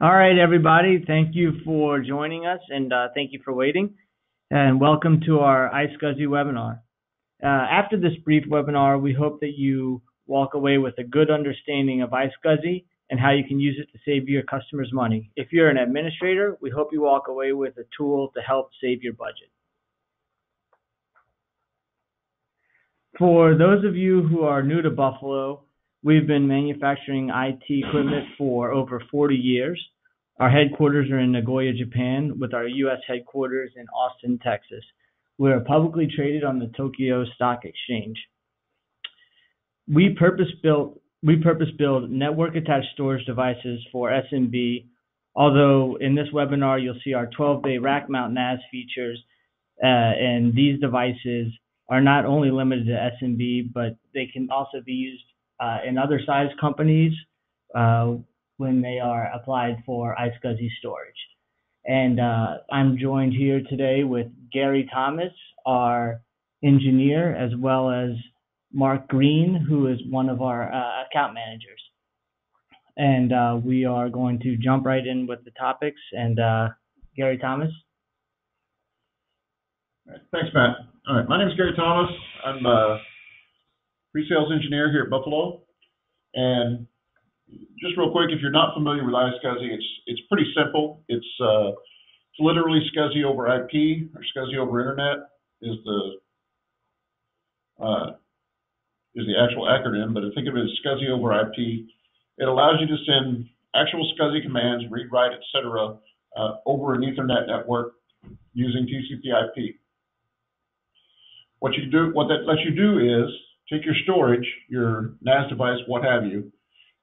All right, everybody, thank you for joining us, and thank you for waiting, and welcome to our iSCSI webinar. After this brief webinar, we hope that you walk away with a good understanding of iSCSI and how you can use it to save your customers money. If you're an administrator, we hope you walk away with a tool to help save your budget. For those of you who are new to Buffalo, we've been manufacturing IT equipment for over 40 years. Our headquarters are in Nagoya, Japan, with our U.S. headquarters in Austin, Texas. We're publicly traded on the Tokyo Stock Exchange. We purpose-build network-attached storage devices for SMB, although in this webinar you'll see our 12-bay rack-mount NAS features, and these devices are not only limited to SMB, but they can also be used in other size companies when they are applied for iSCSI storage. And I'm joined here today with Gary Thomas, our engineer, as well as Mark Green, who is one of our account managers. And we are going to jump right in with the topics. And Gary Thomas. Thanks, Matt. All right, my name is Gary Thomas. I'm pre-sales engineer here at Buffalo. And just real quick, if you're not familiar with iSCSI, it's pretty simple. It's literally SCSI over IP, or SCSI over Internet is the actual acronym, but think of it as SCSI over IP. It allows you to send actual SCSI commands, read, write, etc., over an Ethernet network using TCP/IP. What that lets you do is take your storage, your NAS device, what have you,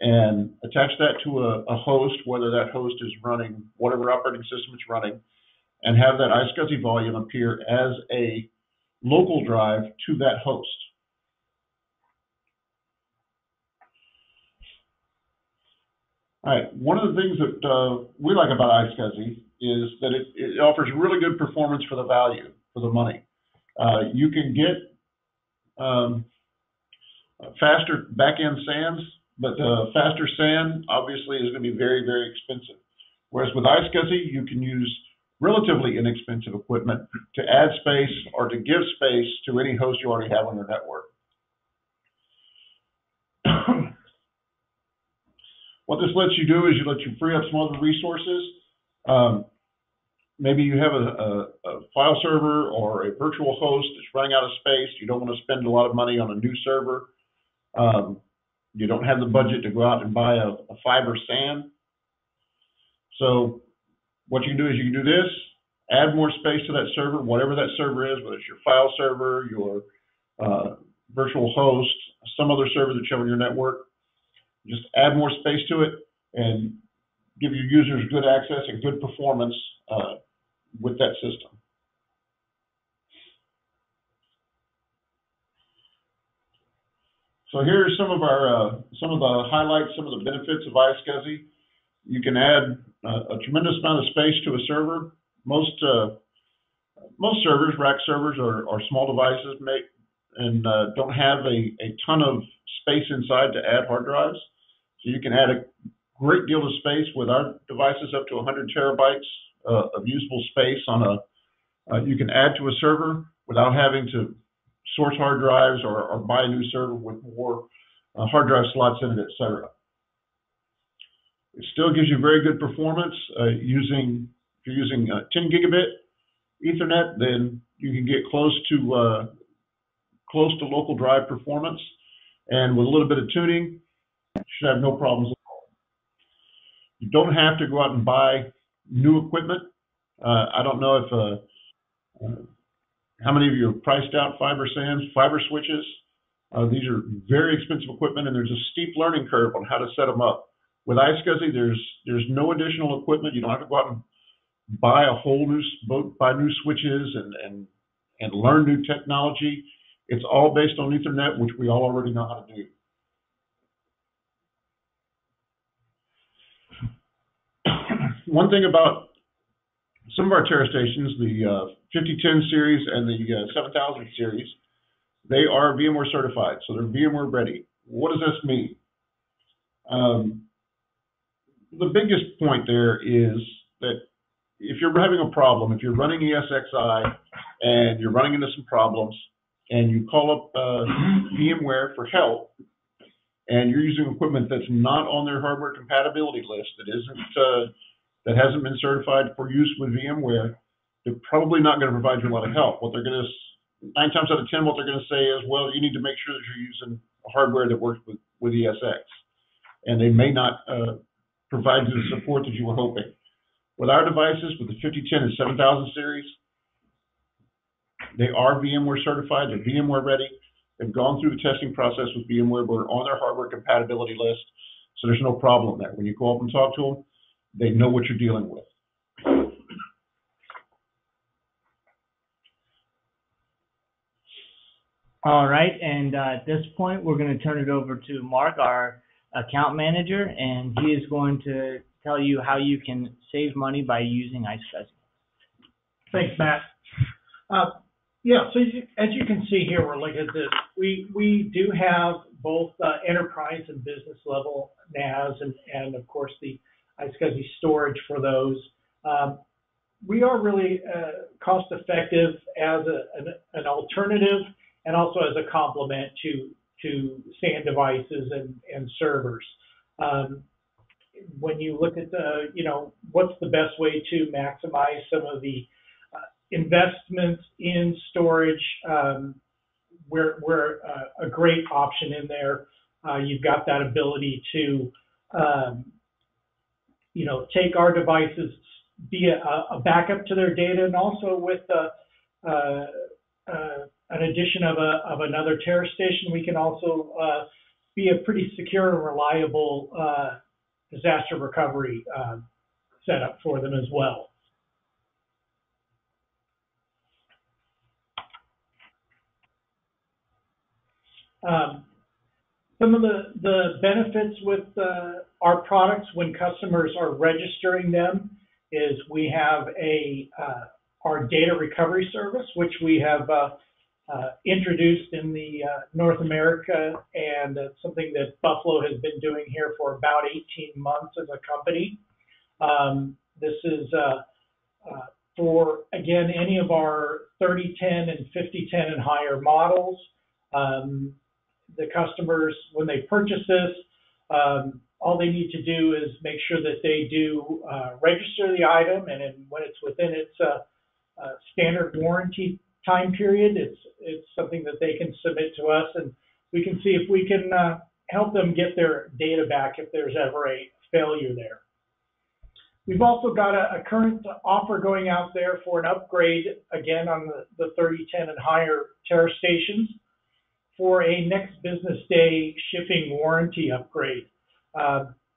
and attach that to a host, whether that host is running whatever operating system it's running, and have that iSCSI volume appear as a local drive to that host. All right, one of the things that we like about iSCSI is that it offers really good performance for the value, for the money. You can get faster back-end SANs, but the faster SAN obviously is going to be very, very expensive. Whereas with iSCSI, you can use relatively inexpensive equipment to add space or to give space to any host you already have on your network. What this lets you do is you free up some other resources. Maybe you have a file server or a virtual host that's running out of space. You don't want to spend a lot of money on a new server. You don't have the budget to go out and buy a fiber SAN. So what you can do is you can do this, add more space to that server, whatever that server is, whether it's your file server, your virtual host, some other server that you have on your network. Just add more space to it and give your users good access and good performance with that system. So here are some of the highlights, some of the benefits of iSCSI. You can add a tremendous amount of space to a server. Most servers, rack servers, are small devices and don't have a ton of space inside to add hard drives. So you can add a great deal of space with our devices, up to 100 terabytes of usable space on you can add to a server without having to source hard drives or buy a new server with more hard drive slots in it, etc. It still gives you very good performance. If you're using 10 gigabit Ethernet, then you can get close to local drive performance, and with a little bit of tuning, you should have no problems at all. You don't have to go out and buy new equipment. I don't know if how many of you have priced out fiber SANs, fiber switches. These are very expensive equipment, and there's a steep learning curve on how to set them up. With iSCSI, there's no additional equipment. You don't have to go out and buy new switches and learn new technology. It's all based on Ethernet, which we all already know how to do. One thing about some of our TerraStations, the 5010 series and the 7000 series, they are VMware certified, so they're VMware ready. What does this mean? the biggest point there is that if you're having a problem, if you're running ESXi and you're running into some problems and you call up VMware for help and you're using equipment that's not on their hardware compatibility list, that hasn't been certified for use with VMware, they're probably not going to provide you a lot of help. What they're going to, 9 times out of 10, what they're going to say is, well, you need to make sure that you're using hardware that works with ESX. And they may not provide you the support that you were hoping. With our devices, with the 5010 and 7000 series, they are VMware certified, they're VMware ready, they've gone through the testing process with VMware, we're on their hardware compatibility list, so there's no problem there. When you go up and talk to them, they know what you're dealing with. All right, and at this point, we're going to turn it over to Mark, our account manager, and he is going to tell you how you can save money by using iSCSI. Thanks, Matt. Yeah, so as you can see here, we're looking at this. We do have both enterprise and business level NAS and of course, the iSCSI storage for those. We are really cost effective as an alternative and also as a complement to SAN devices and servers. When you look at the, you know, what's the best way to maximize some of the investments in storage, we're a great option in there. You've got that ability to, you know, take our devices, be a backup to their data, and also with an addition of another TerraStation, we can also be a pretty secure and reliable disaster recovery setup for them as well. Some of the benefits with our products when customers are registering them is we have our data recovery service, which we have introduced in the North America, and something that Buffalo has been doing here for about 18 months as a company. This is for, again, any of our 3010 and 5010 and higher models. The customers, when they purchase this, all they need to do is make sure that they do register the item, and then when it's within its standard warranty time period, it's something that they can submit to us, and we can see if we can help them get their data back if there's ever a failure there. We've also got a current offer going out there for an upgrade, again, on the 3010 and higher TerraStations for a next business day shipping warranty upgrade.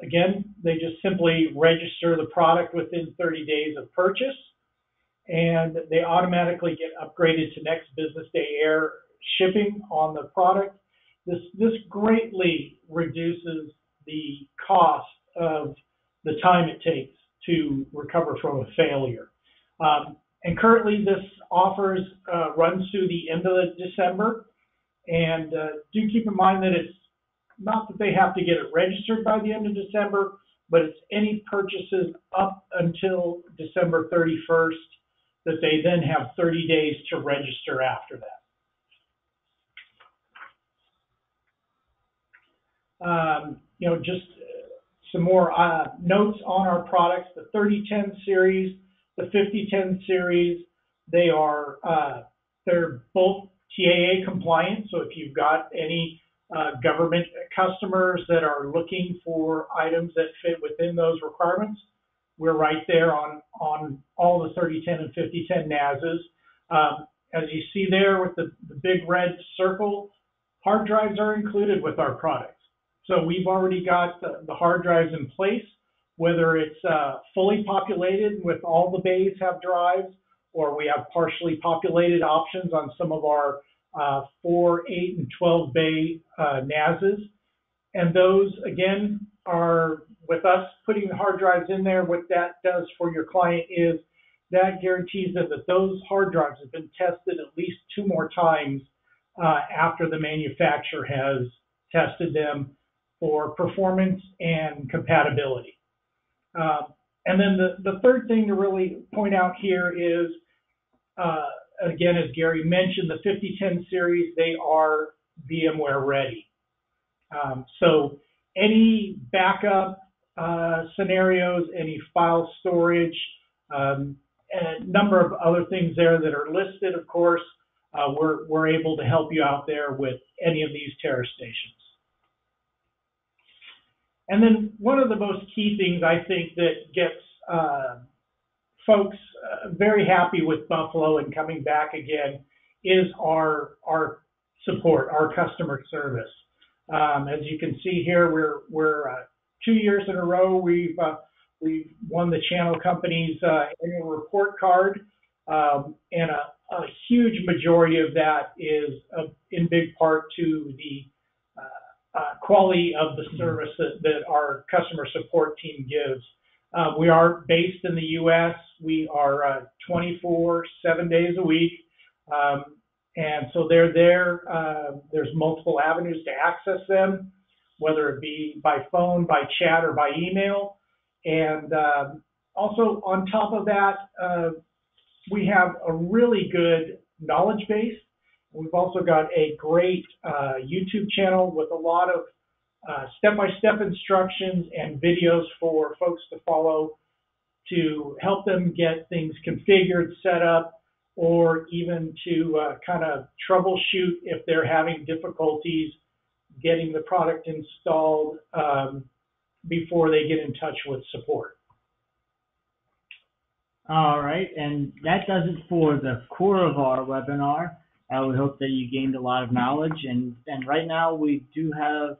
Again, they just simply register the product within 30 days of purchase, and they automatically get upgraded to next business day air shipping on the product. This greatly reduces the cost of the time it takes to recover from a failure. And currently this offers runs through the end of December. And do keep in mind that it's not that they have to get it registered by the end of December, but it's any purchases up until December 31st. That they then have 30 days to register after that. You know, just some more notes on our products. The 3010 series, the 5010 series, they are they're both TAA compliant. So if you've got any government customers that are looking for items that fit within those requirements, we're right there on all the 3010 and 5010 NASs. As you see there with the big red circle, hard drives are included with our products. So we've already got the hard drives in place, whether it's fully populated with all the bays have drives, or we have partially populated options on some of our 4, 8, and 12 bay NASs. And those, again, are with us putting the hard drives in there. What that does for your client is that guarantees them that those hard drives have been tested at least 2 more times after the manufacturer has tested them for performance and compatibility. And then the third thing to really point out here is, again, as Gary mentioned, the 5010 series, they are VMware ready. So any backup scenarios, any file storage, and a number of other things there that are listed, of course, we're able to help you out there with any of these TerraStations. And then one of the most key things I think that gets folks very happy with Buffalo and coming back again is our support, our customer service. As you can see here, we're 2 years in a row we've won the channel company's annual report card, and a huge majority of that is in big part to the quality of the service that our customer support team gives. We are based in the U.S. We are 24/7 days a week, and so they're there. There's multiple avenues to access them, whether it be by phone, by chat, or by email. And also on top of that, we have a really good knowledge base. We've also got a great YouTube channel with a lot of step-by-step instructions and videos for folks to follow to help them get things configured, set up, or even to kind of troubleshoot if they're having difficulties getting the product installed before they get in touch with support. All right, and that does it for the core of our webinar. We hope that you gained a lot of knowledge, and right now we do have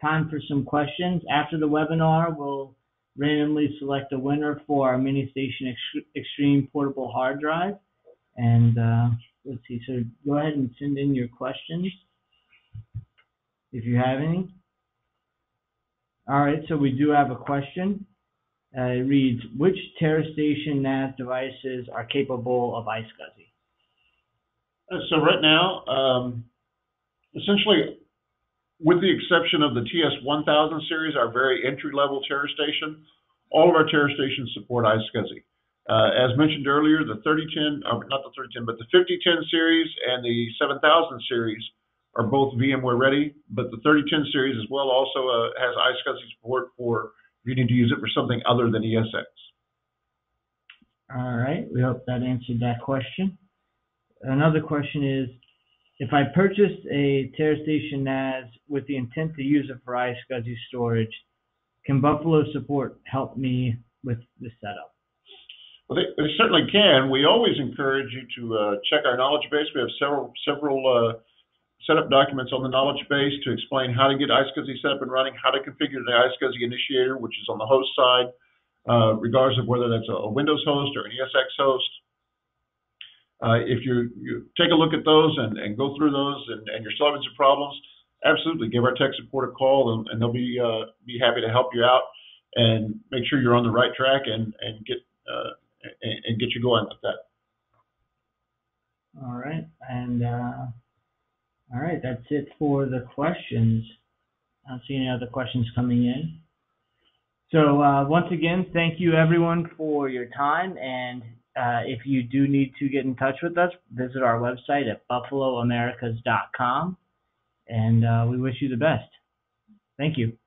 time for some questions. After the webinar, we'll randomly select a winner for our MiniStation Extreme portable hard drive. And let's see, so go ahead and send in your questions if you have any. All right, so we do have a question. It reads, which TerraStation NAS devices are capable of iSCSI? So right now, essentially, with the exception of the TS1000 series, our very entry-level TerraStation, all of our TerraStations support iSCSI. As mentioned earlier, the 5010 series and the 7000 series are both VMware ready, but the 3010 series as well also has iSCSI support for if you need to use it for something other than ESX. All right, we hope that answered that question. Another question is, if I purchased a TerraStation NAS with the intent to use it for iSCSI storage, can Buffalo support help me with the setup? Well, they certainly can. We always encourage you to check our knowledge base. We have several setup documents on the knowledge base to explain how to get iSCSI set up and running, how to configure the iSCSI initiator, which is on the host side, regardless of whether that's a Windows host or an ESX host. If you take a look at those and go through those and you're still having some problems, absolutely give our tech support a call and they'll be happy to help you out and make sure you're on the right track and get you going with that. All right, and all right, that's it for the questions. I don't see any other questions coming in. So once again, thank you everyone for your time, and if you do need to get in touch with us, visit our website at buffaloamericas.com, and we wish you the best. Thank you.